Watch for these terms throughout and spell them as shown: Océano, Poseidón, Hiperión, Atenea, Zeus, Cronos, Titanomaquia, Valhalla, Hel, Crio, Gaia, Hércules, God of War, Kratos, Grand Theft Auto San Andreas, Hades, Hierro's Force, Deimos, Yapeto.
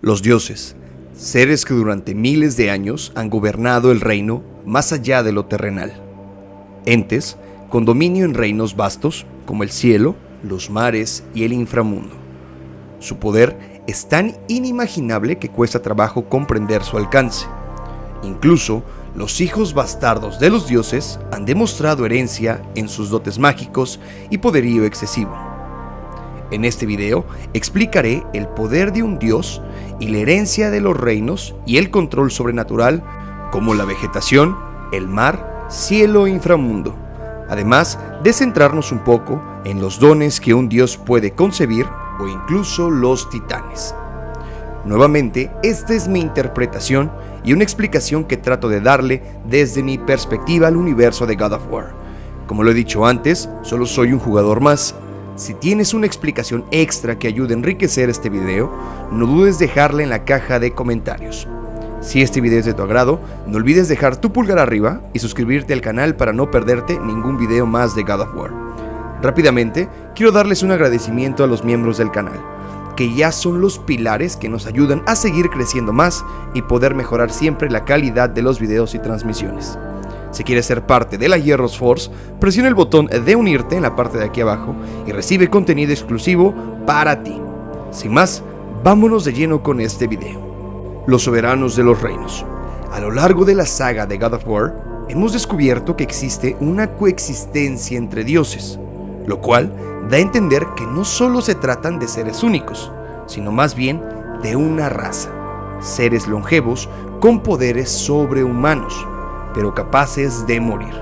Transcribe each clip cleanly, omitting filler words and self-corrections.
Los dioses, seres que durante miles de años han gobernado el reino más allá de lo terrenal. Entes con dominio en reinos vastos como el cielo, los mares y el inframundo. Su poder es tan inimaginable que cuesta trabajo comprender su alcance. Incluso, los hijos bastardos de los dioses han demostrado herencia en sus dotes mágicos y poderío excesivo. En este video explicaré el poder de un dios y la herencia de los reinos y el control sobrenatural como la vegetación, el mar, cielo e inframundo, además de centrarnos un poco en los dones que un dios puede concebir o incluso los titanes. Nuevamente, esta es mi interpretación y una explicación que trato de darle desde mi perspectiva al universo de God of War. Como lo he dicho antes, solo soy un jugador más. Si tienes una explicación extra que ayude a enriquecer este video, no dudes dejarla en la caja de comentarios. Si este video es de tu agrado, no olvides dejar tu pulgar arriba y suscribirte al canal para no perderte ningún video más de God of War. Rápidamente, quiero darles un agradecimiento a los miembros del canal, que ya son los pilares que nos ayudan a seguir creciendo más y poder mejorar siempre la calidad de los videos y transmisiones. Si quieres ser parte de la Hierro's Force, presiona el botón de unirte en la parte de aquí abajo y recibe contenido exclusivo para ti. Sin más, vámonos de lleno con este video. Los soberanos de los reinos. A lo largo de la saga de God of War, hemos descubierto que existe una coexistencia entre dioses, lo cual da a entender que no solo se tratan de seres únicos, sino más bien de una raza, seres longevos con poderes sobrehumanos, pero capaces de morir.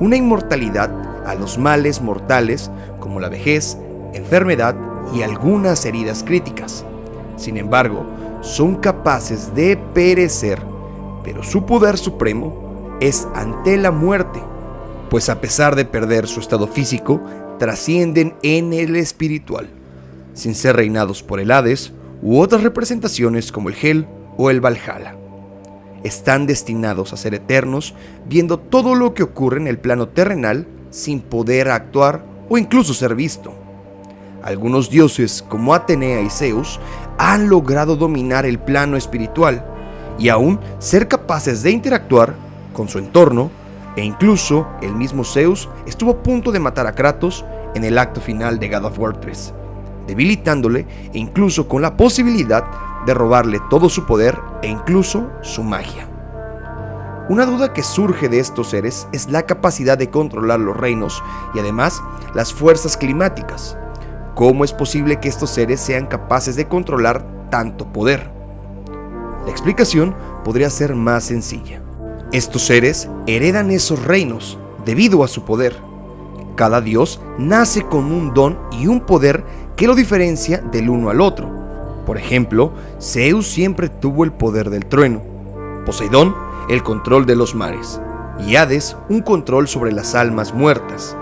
Una inmortalidad a los males mortales como la vejez, enfermedad y algunas heridas críticas. Sin embargo, son capaces de perecer, pero su poder supremo es ante la muerte, pues a pesar de perder su estado físico, trascienden en el espiritual, sin ser reinados por el Hades u otras representaciones como el Hel o el Valhalla. Están destinados a ser eternos, viendo todo lo que ocurre en el plano terrenal sin poder actuar o incluso ser visto. Algunos dioses como Atenea y Zeus han logrado dominar el plano espiritual y aún ser capaces de interactuar con su entorno, e incluso el mismo Zeus estuvo a punto de matar a Kratos en el acto final de God of War 3, debilitándole e incluso con la posibilidad de robarle todo su poder e incluso su magia. Una duda que surge de estos seres es la capacidad de controlar los reinos y además las fuerzas climáticas. ¿Cómo es posible que estos seres sean capaces de controlar tanto poder? La explicación podría ser más sencilla. Estos seres heredan esos reinos debido a su poder. Cada dios nace con un don y un poder que lo diferencia del uno al otro. Por ejemplo, Zeus siempre tuvo el poder del trueno, Poseidón el control de los mares y Hades un control sobre las almas muertas.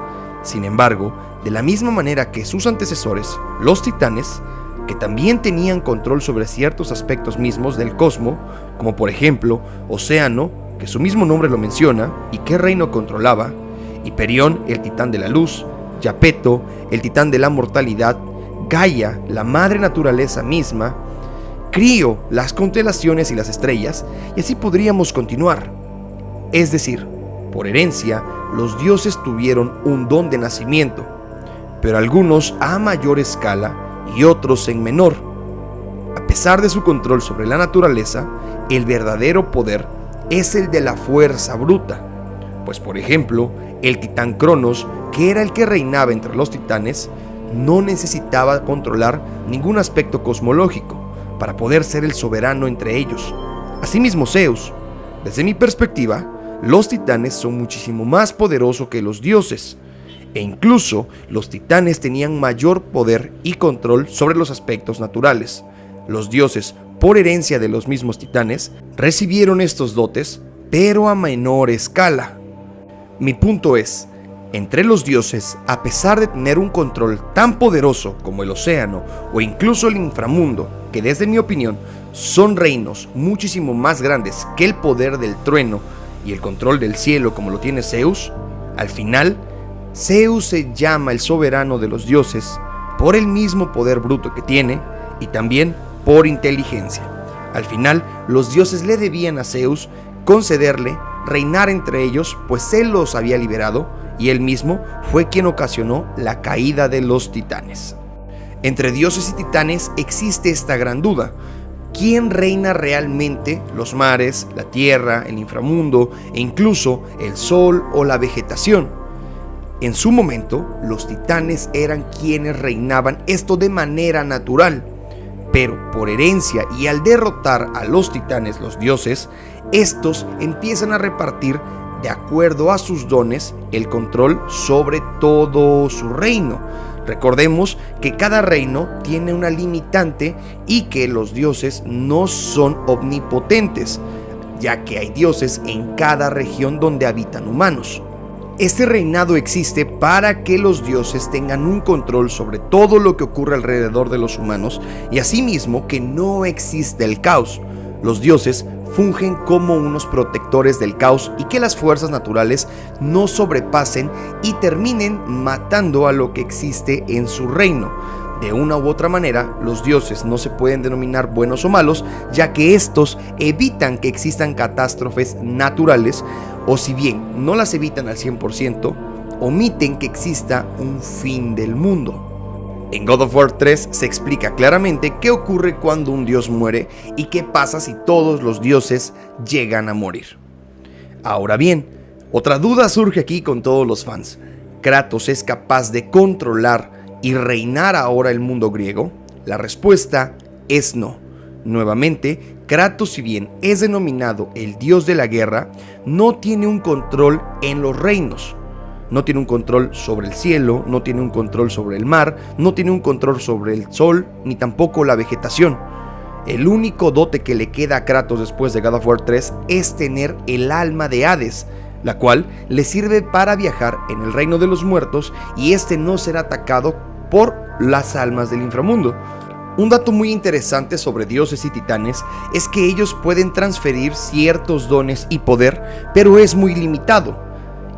Sin embargo, de la misma manera que sus antecesores, los titanes, que también tenían control sobre ciertos aspectos mismos del cosmos, como por ejemplo Océano, que su mismo nombre lo menciona, y qué reino controlaba, Hiperión, el titán de la luz, Yapeto, el titán de la mortalidad, Gaia, la madre naturaleza misma, Crio, las constelaciones y las estrellas, y así podríamos continuar. Es decir, por herencia, los dioses tuvieron un don de nacimiento, pero algunos a mayor escala y otros en menor. A pesar de su control sobre la naturaleza, el verdadero poder es el de la fuerza bruta, pues por ejemplo, el titán Cronos, que era el que reinaba entre los titanes, no necesitaba controlar ningún aspecto cosmológico para poder ser el soberano entre ellos. Asimismo Zeus. Desde mi perspectiva, los titanes son muchísimo más poderosos que los dioses, e incluso los titanes tenían mayor poder y control sobre los aspectos naturales. Los dioses, por herencia de los mismos titanes, recibieron estos dotes, pero a menor escala. Mi punto es, entre los dioses, a pesar de tener un control tan poderoso como el océano o incluso el inframundo, que desde mi opinión son reinos muchísimo más grandes que el poder del trueno y el control del cielo como lo tiene Zeus, al final Zeus se llama el soberano de los dioses por el mismo poder bruto que tiene y también por inteligencia. Al final, los dioses le debían a Zeus concederle reinar entre ellos, pues él los había liberado y él mismo fue quien ocasionó la caída de los titanes. Entre dioses y titanes existe esta gran duda: ¿quién reina realmente los mares, la tierra, el inframundo e incluso el sol o la vegetación? En su momento, los titanes eran quienes reinaban, esto de manera natural, pero por herencia y al derrotar a los titanes los dioses, estos empiezan a repartir, de acuerdo a sus dones, el control sobre todo su reino. Recordemos que cada reino tiene una limitante y que los dioses no son omnipotentes, ya que hay dioses en cada región donde habitan humanos. Este reinado existe para que los dioses tengan un control sobre todo lo que ocurre alrededor de los humanos y asimismo que no existe el caos. Los dioses fungen como unos protectores del caos y que las fuerzas naturales no sobrepasen y terminen matando a lo que existe en su reino. De una u otra manera, los dioses no se pueden denominar buenos o malos, ya que estos evitan que existan catástrofes naturales, o si bien no las evitan al 100%, omiten que exista un fin del mundo. En God of War 3 se explica claramente qué ocurre cuando un dios muere y qué pasa si todos los dioses llegan a morir. Ahora bien, otra duda surge aquí con todos los fans. ¿Kratos es capaz de controlar y reinar ahora el mundo griego? La respuesta es no. Nuevamente, Kratos, si bien es denominado el dios de la guerra, no tiene un control en los reinos. No tiene un control sobre el cielo, no tiene un control sobre el mar, no tiene un control sobre el sol, ni tampoco la vegetación. El único dote que le queda a Kratos después de God of War 3 es tener el alma de Hades, la cual le sirve para viajar en el reino de los muertos y este no será atacado por las almas del inframundo. Un dato muy interesante sobre dioses y titanes es que ellos pueden transferir ciertos dones y poder, pero es muy limitado,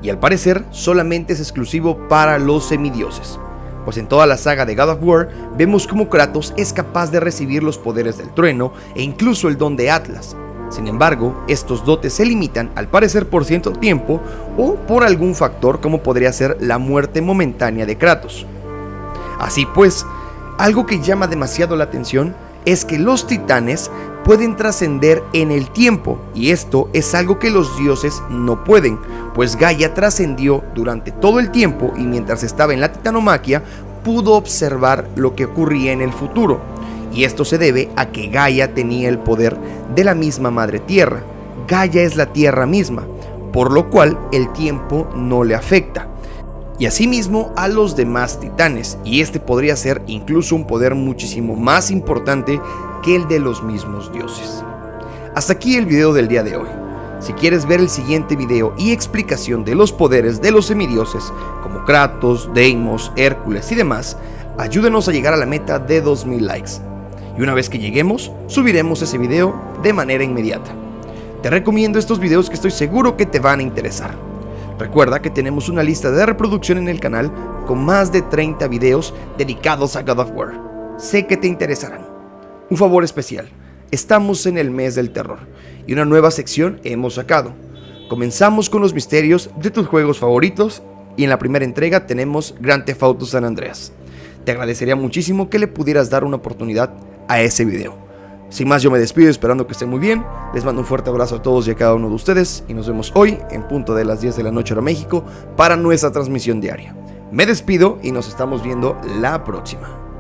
y al parecer solamente es exclusivo para los semidioses, pues en toda la saga de God of War vemos cómo Kratos es capaz de recibir los poderes del trueno e incluso el don de Atlas. Sin embargo, estos dotes se limitan al parecer por cierto tiempo o por algún factor como podría ser la muerte momentánea de Kratos. Así pues, algo que llama demasiado la atención es que los titanes pueden trascender en el tiempo y esto es algo que los dioses no pueden, pues Gaia trascendió durante todo el tiempo y mientras estaba en la titanomaquia pudo observar lo que ocurría en el futuro, y esto se debe a que Gaia tenía el poder de la misma madre tierra. Gaia es la tierra misma, por lo cual el tiempo no le afecta. Y asimismo a los demás titanes, y este podría ser incluso un poder muchísimo más importante que el de los mismos dioses. Hasta aquí el video del día de hoy. Si quieres ver el siguiente video y explicación de los poderes de los semidioses, como Kratos, Deimos, Hércules y demás, ayúdenos a llegar a la meta de 2000 likes. Y una vez que lleguemos, subiremos ese video de manera inmediata. Te recomiendo estos videos que estoy seguro que te van a interesar. Recuerda que tenemos una lista de reproducción en el canal con más de 30 videos dedicados a God of War. Sé que te interesarán. Un favor especial, estamos en el mes del terror y una nueva sección hemos sacado. Comenzamos con los misterios de tus juegos favoritos y en la primera entrega tenemos Grand Theft Auto San Andreas. Te agradecería muchísimo que le pudieras dar una oportunidad a ese video. Sin más, yo me despido esperando que estén muy bien. Les mando un fuerte abrazo a todos y a cada uno de ustedes. Y nos vemos hoy en punto de las 10 de la noche hora México para nuestra transmisión diaria. Me despido y nos estamos viendo la próxima.